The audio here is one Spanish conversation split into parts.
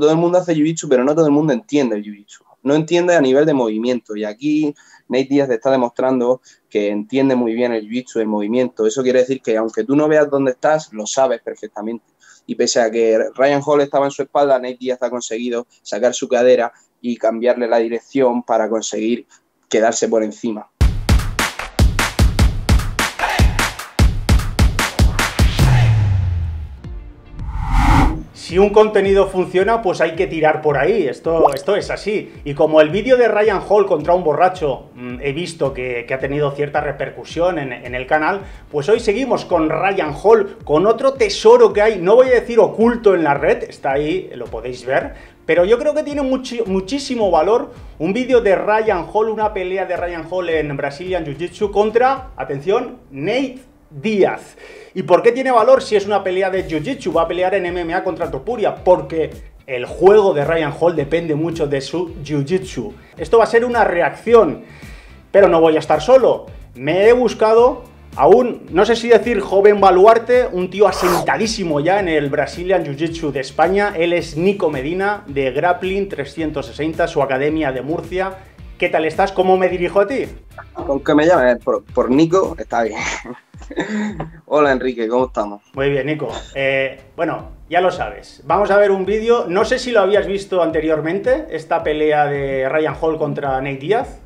Todo el mundo hace jiu-jitsu, pero no todo el mundo entiende el jiu-jitsu. No entiende a nivel de movimiento. Y aquí Nate Diaz te está demostrando que entiende muy bien el jiu-jitsu, el movimiento. Eso quiere decir que aunque tú no veas dónde estás, lo sabes perfectamente. Y pese a que Ryan Hall estaba en su espalda, Nate Diaz ha conseguido sacar su cadera y cambiarle la dirección para conseguir quedarse por encima. Si un contenido funciona, pues hay que tirar por ahí, esto es así. Y como el vídeo de Ryan Hall contra un borracho he visto que ha tenido cierta repercusión en el canal, pues hoy seguimos con Ryan Hall, con otro tesoro que hay, no voy a decir oculto en la red, está ahí, lo podéis ver, pero yo creo que tiene muchísimo valor un vídeo de Ryan Hall, una pelea de Ryan Hall en Brazilian Jiu-Jitsu contra, atención, Nate Diaz. ¿Y por qué tiene valor si es una pelea de Jiu-Jitsu? Va a pelear en MMA contra Topuria, porque el juego de Ryan Hall depende mucho de su Jiu-Jitsu. Esto va a ser una reacción, pero no voy a estar solo. Me he buscado a un, no sé si decir joven baluarte, un tío asentadísimo ya en el Brazilian Jiu-Jitsu de España. Él es Nico Medina, de Grappling 360, su academia de Murcia. ¿Qué tal estás? ¿Cómo me dirijo a ti? Con que me llames por Nico, está bien. Hola Enrique, ¿cómo estamos? Muy bien, Nico. Bueno, ya lo sabes. Vamos a ver un vídeo. No sé si lo habías visto anteriormente, esta pelea de Ryan Hall contra Nate Diaz.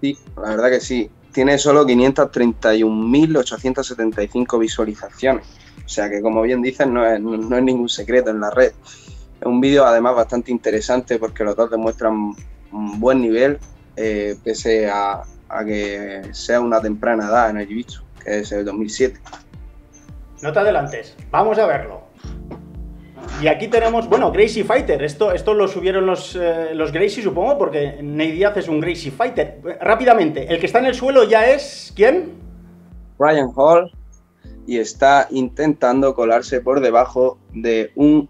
Sí, la verdad que sí. Tiene solo 531.875 visualizaciones. O sea que, como bien dices, no es ningún secreto en la red. Es un vídeo además bastante interesante porque los dos demuestran un buen nivel, pese a que sea una temprana edad en el jiu-jitsu, que es el 2007. No te adelantes, vamos a verlo. Y aquí tenemos, bueno, Gracie Fighter, esto lo subieron los Gracie, supongo, porque Nate Diaz es un Gracie Fighter. Rápidamente, el que está en el suelo ya es, ¿quién? Ryan Hall, y está intentando colarse por debajo de un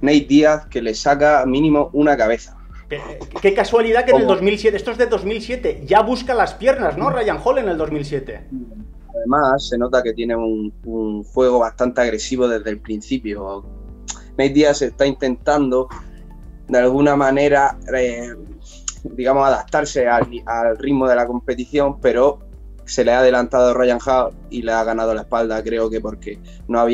Nate Diaz que le saca mínimo una cabeza. Qué casualidad que en el 2007, esto es de 2007, ya busca las piernas, ¿no? Ryan Hall en el 2007. Además, se nota que tiene un juego bastante agresivo desde el principio. Nate Diaz está intentando, de alguna manera, digamos, adaptarse al ritmo de la competición, pero se le ha adelantado Ryan Hall y le ha ganado la espalda, creo que porque no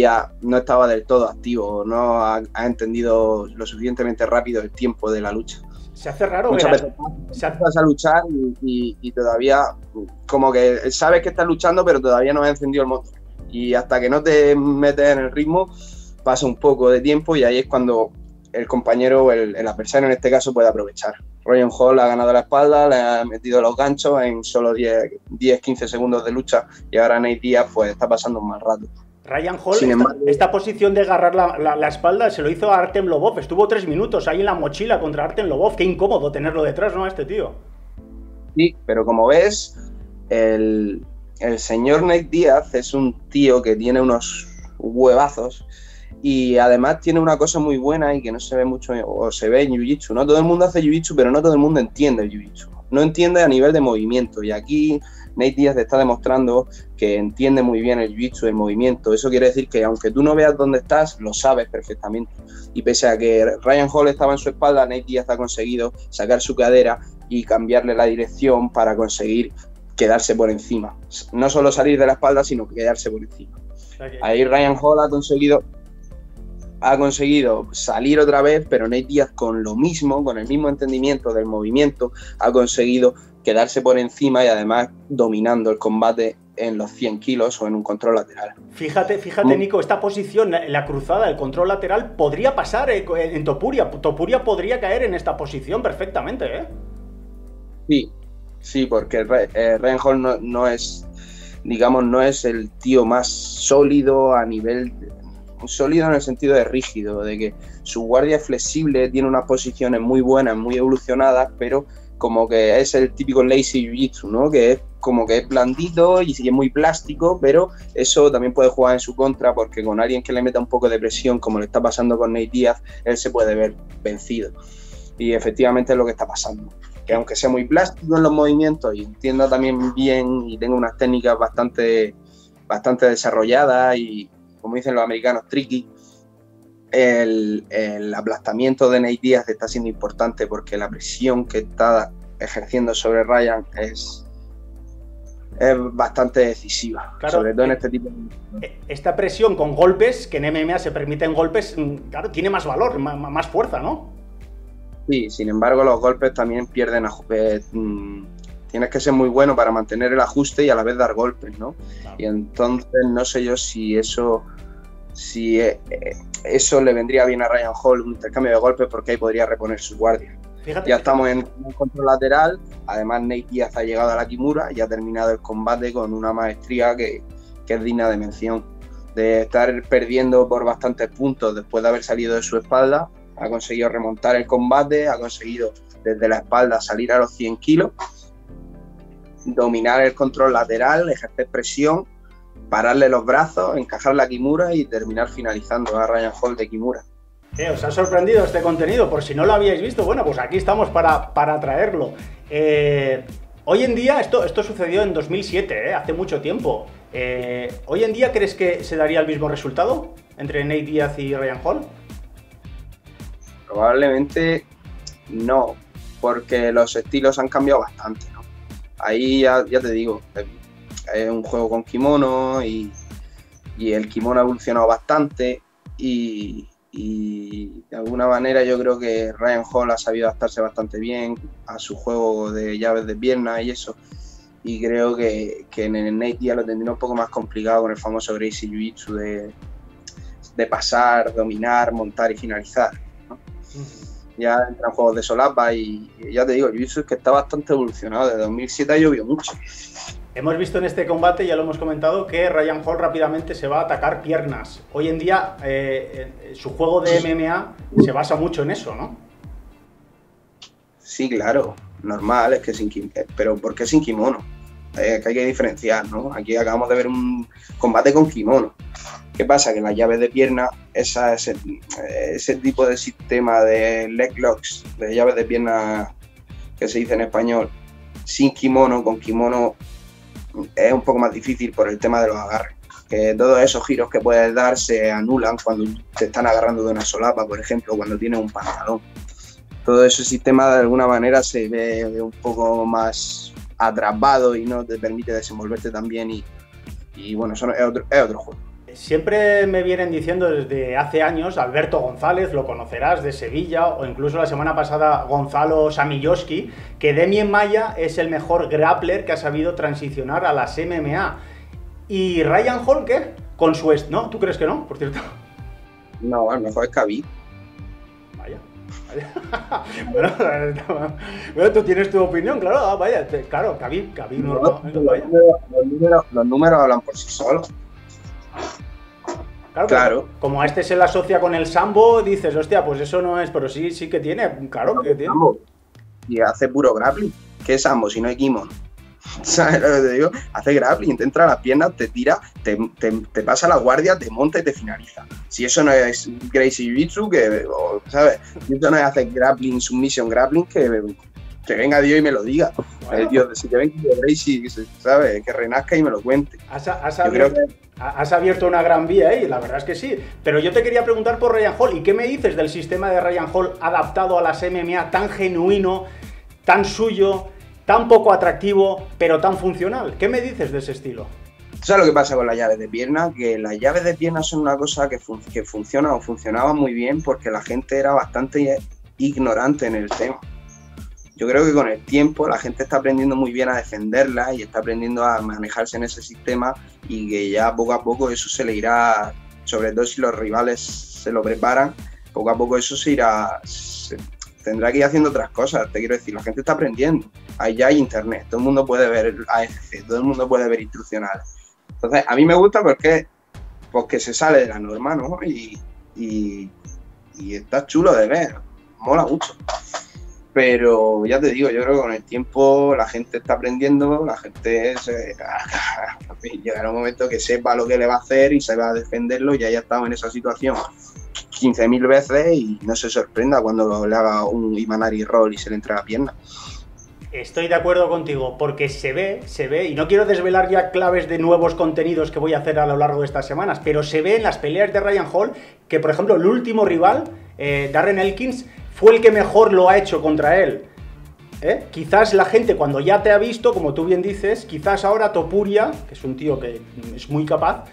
estaba del todo activo, no ha entendido lo suficientemente rápido el tiempo de la lucha. Se hace raro. Muchas veces vas a luchar y todavía como que sabes que estás luchando, pero todavía no has encendido el motor. Y hasta que no te metes en el ritmo, pasa un poco de tiempo y ahí es cuando el compañero, el adversario en este caso, puede aprovechar. Ryan Hall ha ganado la espalda, le ha metido los ganchos en solo 10-15 segundos de lucha y ahora Nate Diaz pues está pasando un mal rato. Ryan Hall, esta posición de agarrar la espalda se lo hizo a Artem Lobov, estuvo 3 minutos ahí en la mochila contra Artem Lobov, qué incómodo tenerlo detrás, ¿no? A este tío. Sí, pero como ves, el señor Nate Diaz es un tío que tiene unos huevazos y además tiene una cosa muy buena y que no se ve mucho, o se ve en Jiu-Jitsu, ¿no? Todo el mundo hace Jiu-Jitsu, pero no todo el mundo entiende el Jiu-Jitsu. No entiende a nivel de movimiento y aquí Nate Diaz te está demostrando que entiende muy bien el jiu-jitsu, el movimiento. Eso quiere decir que aunque tú no veas dónde estás, lo sabes perfectamente. Y pese a que Ryan Hall estaba en su espalda, Nate Diaz ha conseguido sacar su cadera y cambiarle la dirección para conseguir quedarse por encima. No solo salir de la espalda, sino quedarse por encima. Okay. Ahí Ryan Hall ha conseguido salir otra vez, pero Nate Diaz con lo mismo, con el mismo entendimiento del movimiento, ha conseguido quedarse por encima y además dominando el combate en los 100 kilos o en un control lateral. Fíjate, Nico, esta posición, la cruzada, el control lateral, podría pasar en Topuria. Topuria podría caer en esta posición perfectamente, ¿eh? Sí, porque Ryan Hall no es el tío más sólido a nivel... Sólido en el sentido de rígido, de que su guardia es flexible, tiene unas posiciones muy buenas, muy evolucionadas, pero como que es el típico lazy jiu-jitsu, ¿no? Que es como que es blandito y es muy plástico, pero eso también puede jugar en su contra porque con alguien que le meta un poco de presión, como le está pasando con Nate Diaz, él se puede ver vencido. Y efectivamente es lo que está pasando. Que aunque sea muy plástico en los movimientos y entienda también bien y tenga unas técnicas bastante desarrolladas y como dicen los americanos, tricky, el aplastamiento de Nate Diaz está siendo importante porque la presión que está ejerciendo sobre Ryan es bastante decisiva, claro, sobre todo en este tipo de... Esta presión con golpes, que en MMA se permiten golpes, claro, tiene más valor, más fuerza, ¿no? Sí, sin embargo los golpes también pierden ajuste. Tienes que ser muy bueno para mantener el ajuste y a la vez dar golpes, ¿no? Claro. Y entonces no sé yo si eso le vendría bien a Ryan Hall, un intercambio de golpes, porque ahí podría reponer su guardia. Fíjate, ya estamos en un control lateral, además Nate Diaz ha llegado a la Kimura y ha terminado el combate con una maestría que es digna de mención. De estar perdiendo por bastantes puntos después de haber salido de su espalda, ha conseguido remontar el combate, ha conseguido desde la espalda salir a los 100 kilos, dominar el control lateral, ejercer presión, pararle los brazos, encajar la Kimura y terminar finalizando a Ryan Hall de Kimura. ¿Os ha sorprendido este contenido? Por si no lo habíais visto, bueno, pues aquí estamos para traerlo. Hoy en día, esto sucedió en 2007, hace mucho tiempo. ¿Hoy en día crees que se daría el mismo resultado entre Nate Diaz y Ryan Hall? Probablemente no, porque los estilos han cambiado bastante, ¿no? Ahí ya te digo, es un juego con kimono y el kimono ha evolucionado bastante y de alguna manera yo creo que Ryan Hall ha sabido adaptarse bastante bien a su juego de llaves de piernas y eso, y creo que en el Nate Diaz lo tendría un poco más complicado con el famoso Gracie Jiu-Jitsu de pasar, dominar, montar y finalizar, ¿no? Ya entran juegos de solapa y ya te digo, el Jiu-Jitsu es que está bastante evolucionado, desde 2007 ha llovido mucho. Hemos visto en este combate, ya lo hemos comentado, que Ryan Hall rápidamente se va a atacar piernas. Hoy en día su juego de MMA se basa mucho en eso, ¿no? Sí, claro, normal, es que sin kimono. Pero ¿por qué sin kimono? Que hay que diferenciar, ¿no? Aquí acabamos de ver un combate con kimono. ¿Qué pasa? Que las llaves de pierna, ese tipo de sistema de leg locks, de llaves de pierna que se dice en español, sin kimono, con kimono, es un poco más difícil por el tema de los agarres, que todos esos giros que puedes dar se anulan cuando te están agarrando de una solapa, por ejemplo, cuando tienes un pantalón. Todo ese sistema de alguna manera se ve un poco más atrapado y no te permite desenvolverte tan bien y bueno, eso es otro juego. Siempre me vienen diciendo desde hace años, Alberto González, lo conocerás, de Sevilla, o incluso la semana pasada Gonzalo Samilloski, que Demian Maia es el mejor grappler que ha sabido transicionar a las MMA. ¿Y Ryan Hall qué? Con su... ¿No? ¿Tú crees que no, por cierto? No, a lo mejor es Khabib. Vaya. Bueno, tú tienes tu opinión, claro, vaya, claro, Khabib no, los números hablan por sí solos. Claro. Como a este se le asocia con el sambo, dices, hostia, pues eso no es, pero sí que tiene, claro que tiene. Y hace puro grappling. ¿Qué es sambo si no hay kimono? ¿Sabes lo que te digo? Hace grappling, te entra a las piernas, te tira, te pasa la guardia, te monta y te finaliza. Si eso no es Gracie Jiu-Jitsu, que, ¿sabes? Si eso no es hacer grappling, submission grappling, que venga Dios y me lo diga. Bueno. Dios, si que venga Gracie, ¿sabes? Que renazca y me lo cuente. Has abierto una gran vía, y la verdad es que sí. Pero yo te quería preguntar por Ryan Hall. ¿Y qué me dices del sistema de Ryan Hall adaptado a las MMA, tan genuino, tan suyo, tan poco atractivo, pero tan funcional? ¿Qué me dices de ese estilo? ¿Sabes lo que pasa con las llaves de pierna? Que las llaves de pierna son una cosa que funciona o funcionaba muy bien porque la gente era bastante ignorante en el tema. Yo creo que con el tiempo la gente está aprendiendo muy bien a defenderla y está aprendiendo a manejarse en ese sistema y que ya poco a poco eso se le irá, sobre todo si los rivales se lo preparan, poco a poco eso tendrá que ir haciendo otras cosas. Te quiero decir, la gente está aprendiendo. Ahí ya hay internet, todo el mundo puede ver AFC, todo el mundo puede ver instruccionales. Entonces, a mí me gusta porque se sale de la norma, ¿no? Y está chulo de ver, mola mucho. Pero ya te digo, yo creo que con el tiempo la gente está aprendiendo, la gente llegará un momento que sepa lo que le va a hacer y se va a defenderlo y haya estado en esa situación 15.000 veces y no se sorprenda cuando le haga un Imanari roll y se le entre la pierna. Estoy de acuerdo contigo, porque se ve, y no quiero desvelar ya claves de nuevos contenidos que voy a hacer a lo largo de estas semanas, pero se ve en las peleas de Ryan Hall que, por ejemplo, el último rival, Darren Elkins, fue el que mejor lo ha hecho contra él. Quizás la gente, cuando ya te ha visto, como tú bien dices, quizás ahora Topuria, que es un tío que es muy capaz,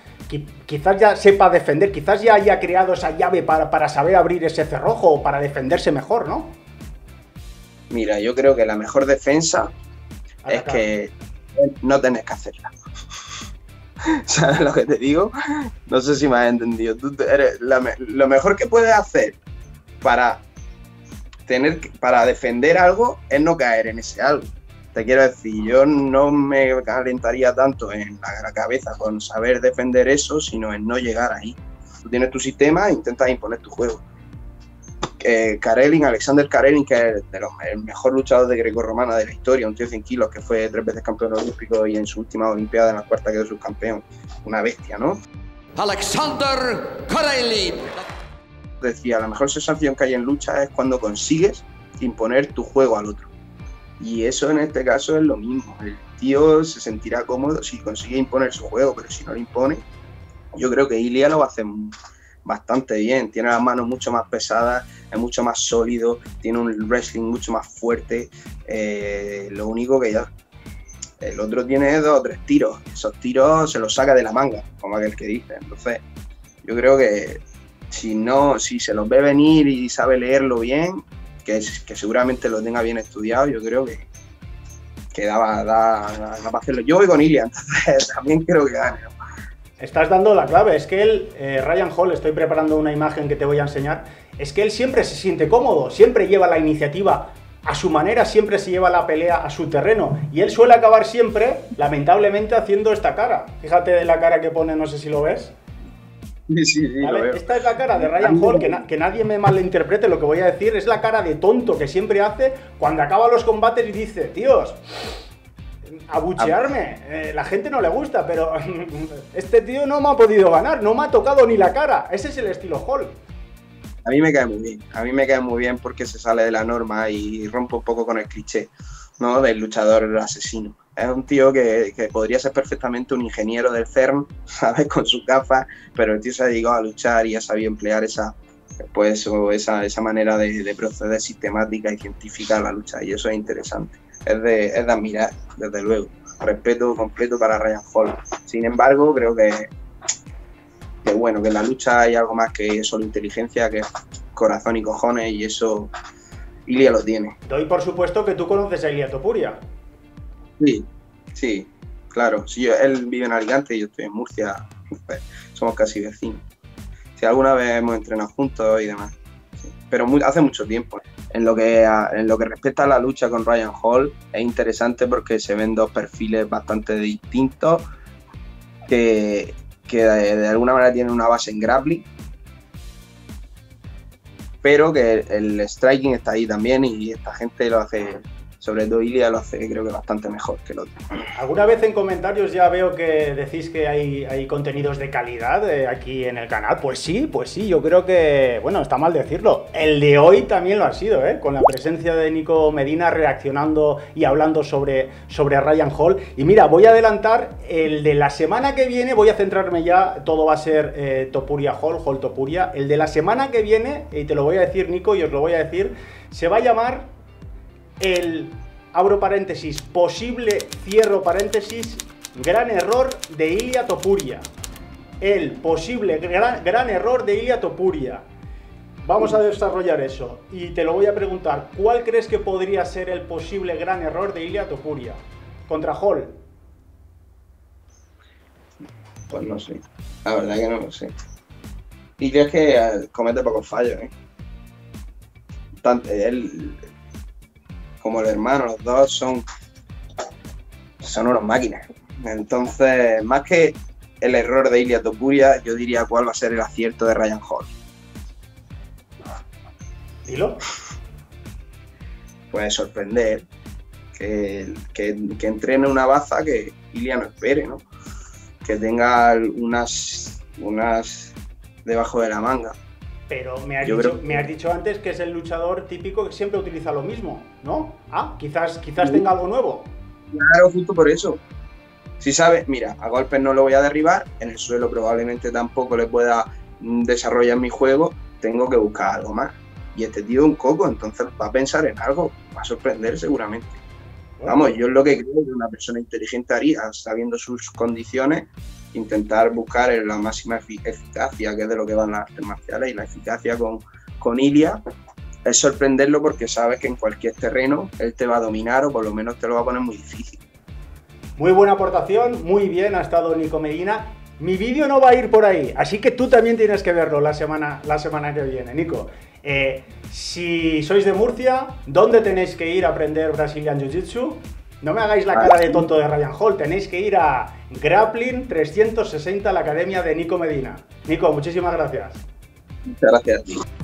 quizás ya sepa defender, quizás ya haya creado esa llave para saber abrir ese cerrojo o para defenderse mejor, ¿no? Mira, yo creo que la mejor defensa es que no tenés que hacerla. ¿Sabes lo que te digo? No sé si me has entendido. Tú eres lo mejor que puedes hacer para defender algo es no caer en ese algo. Te quiero decir, yo no me calentaría tanto en la cabeza con saber defender eso, sino en no llegar ahí. Tú tienes tu sistema e intentas imponer tu juego. Alexander Karelin, que es el mejor luchador de grecorromana de la historia, un tío de 100 kilos que fue 3 veces campeón olímpico y en su última olimpiada, en la cuarta, quedó subcampeón. Una bestia, ¿no? Alexander Karelin. Decía, la mejor sensación que hay en lucha es cuando consigues imponer tu juego al otro. Y eso en este caso es lo mismo. El tío se sentirá cómodo si consigue imponer su juego, pero si no lo impone, yo creo que Ilia lo va a hacer bastante bien. Tiene las manos mucho más pesadas, es mucho más sólido, tiene un wrestling mucho más fuerte. Lo único que ya el otro tiene 2 o 3 tiros, esos tiros se los saca de la manga, como aquel que dice. Entonces yo creo que si se los ve venir y sabe leerlo bien, que seguramente lo tenga bien estudiado, yo creo que da para hacerlo. Yo voy con Ilya, entonces también creo que gane. Estás dando la clave, es que él, Ryan Hall, estoy preparando una imagen que te voy a enseñar, es que él siempre se siente cómodo, siempre lleva la iniciativa a su manera, siempre se lleva la pelea a su terreno, y él suele acabar siempre, lamentablemente, haciendo esta cara. Fíjate la cara que pone, no sé si lo ves. Sí, ¿vale? Lo veo. Esta es la cara de Ryan Hall, que nadie me malinterprete lo que voy a decir, es la cara de tonto que siempre hace cuando acaba los combates y dice, tíos, abuchearme, la gente no le gusta, pero este tío no me ha podido ganar, no me ha tocado ni la cara. Ese es el estilo Hall. A mí me cae muy bien, a mí me cae muy bien porque se sale de la norma y rompe un poco con el cliché, ¿no?, del luchador asesino. Es un tío que podría ser perfectamente un ingeniero del CERN, ¿sabes?, con sus gafas, pero el tío se ha dedicado a luchar y ha sabido emplear esa manera de proceder sistemática y científica a la lucha, y eso es interesante. Es de admirar, desde luego. Respeto completo para Ryan Hall. Sin embargo, creo que bueno, que en la lucha hay algo más que solo inteligencia, que es corazón y cojones, y eso Ilia lo tiene. Doy por supuesto que tú conoces a Ilia Topuria. Sí, claro. Si él vive en Alicante y yo estoy en Murcia, pues somos casi vecinos. Si alguna vez hemos entrenado juntos y demás. Sí. Pero hace mucho tiempo. En lo que respecta a la lucha con Ryan Hall, es interesante porque se ven 2 perfiles bastante distintos que de alguna manera tienen una base en grappling, pero que el striking está ahí también y esta gente lo hace, sobre todo Ilia lo hace, creo que bastante mejor que el otro. Alguna vez en comentarios ya veo que decís que hay contenidos de calidad aquí en el canal. Pues sí, yo creo que, bueno, está mal decirlo, el de hoy también lo ha sido, con la presencia de Nico Medina reaccionando y hablando sobre Ryan Hall. Y mira, voy a adelantar el de la semana que viene, voy a centrarme ya, todo va a ser Topuria Hall, Hall Topuria. El de la semana que viene, y te lo voy a decir, Nico, y os lo voy a decir, se va a llamar el, abro paréntesis, posible, cierro paréntesis, gran error de Ilia Topuria. El posible gran error de Ilia Topuria. Vamos a desarrollar eso. Y te lo voy a preguntar, ¿cuál crees que podría ser el posible gran error de Ilia Topuria contra Hall? Pues no sé. La verdad que no lo sé. Y creo que comete pocos fallos, Tanto él como el hermano, los dos son unas máquinas. Entonces, más que el error de Ilia Topuria, yo diría cuál va a ser el acierto de Ryan Hall. ¿Dilo? Pues sorprender, que entrene una baza que Ilia no espere, ¿no? Que tenga unas debajo de la manga Pero me has dicho antes que es el luchador típico que siempre utiliza lo mismo, ¿no? Ah, quizás tenga algo nuevo. Claro, justo por eso. Si sabes, mira, a golpes no lo voy a derribar, en el suelo probablemente tampoco le pueda desarrollar mi juego, tengo que buscar algo más. Y este tío es un coco, entonces va a pensar en algo, va a sorprender seguramente. Bueno. Vamos, yo es lo que creo que una persona inteligente haría, sabiendo sus condiciones, intentar buscar la máxima eficacia, que es de lo que van las artes marciales, y la eficacia con Ilia es sorprenderlo porque sabes que en cualquier terreno él te va a dominar o por lo menos te lo va a poner muy difícil. Muy buena aportación, muy bien ha estado Nico Medina. Mi vídeo no va a ir por ahí, así que tú también tienes que verlo la semana que viene, Nico. Si sois de Murcia, ¿dónde tenéis que ir a aprender Brazilian Jiu-Jitsu? No me hagáis la cara de tonto de Ryan Hall, tenéis que ir a Grappling 360, la academia de Nico Medina. Nico, muchísimas gracias. Muchas gracias.